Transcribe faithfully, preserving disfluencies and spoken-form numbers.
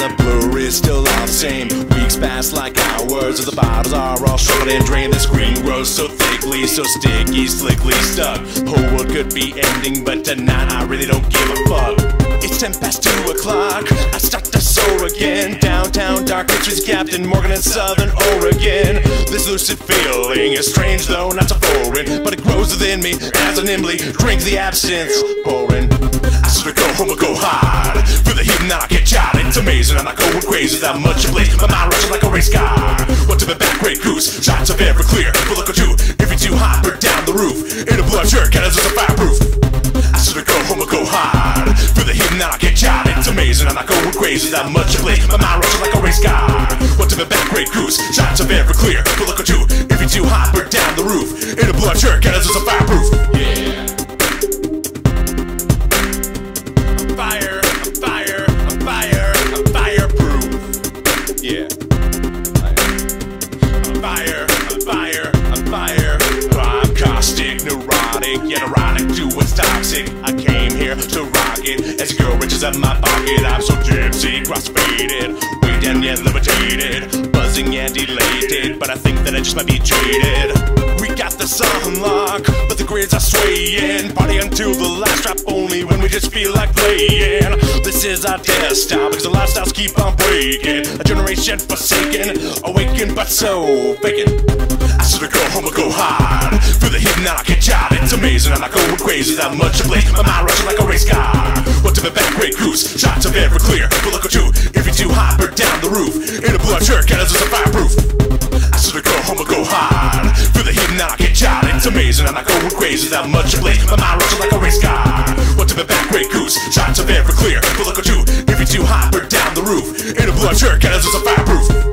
and the blur is still all the same. Weeks pass like hours as the bottles are all short and drained. The screen grows so thickly, so sticky, slickly stuck. Whole world could be ending, but tonight I really don't give a fuck. It's ten past two o'clock, I start to soar again. Downtown dark pictures, Captain Morgan in Southern Oregon. This lucid feeling is strange though, not so foreign, but it grows within me as I nimbly drink the absinthe pouring. I sort of go home or go hard, feel the heat and then I get shot. It's amazing, I'm not going crazy without much of blaze. My mind rushes like a race car. What's up in back, Grey Goose? Shots of Everclear, we'll look at you. If you're too hot, burn down the roof. In a blood shirt, cannons are fireproof. I sort of go home or go hard, feel the heat and then I get shot. It's amazing, I'm not going crazy without much of blaze. My mind rushes like a race car. What's up in back, Grey Goose? Shots of Everclear, we'll look at you. If you're too hot, burn down the roof. In a blood shirt, cannons are fireproof. Yeah. Fire, I'm fire, I'm fire, I'm fireproof. Yeah. I'm fire, I'm fire, I'm fire. I'm caustic, neurotic, yet erotic to what's toxic. I came here to rock it as your girl reaches out my pocket. I'm so gypsy, cross-faded, way down yet levitated, buzzing yet elated, but I think that I just might be jaded. We got the sun locked, but the grids are swaying. Party until the last drop, only when we just feel like playing. This is our desktop, because the lifestyles keep on breaking. A generation forsaken, awakened but so vacant. I sort of go home or go hard, feel the heat and I get shot. It's amazing, I'm not going crazy without much of blaze. My mind rushing like a race car. What's up in back, Grey Goose? Shots of Everclear, we'll look at you. If you're too hot, burn down the roof. In a blood shirt, cannons are fireproof. I sort of go home or go hard, feel the heat and I get shot. It's amazing, I'm not going crazy without much of blaze. My mind rushing like a race car. What's up in back, Grey Goose? Shots of Everclear, we'll look at you. If you're too hot, burn down the roof. In a blood shirt, cannons are fireproof.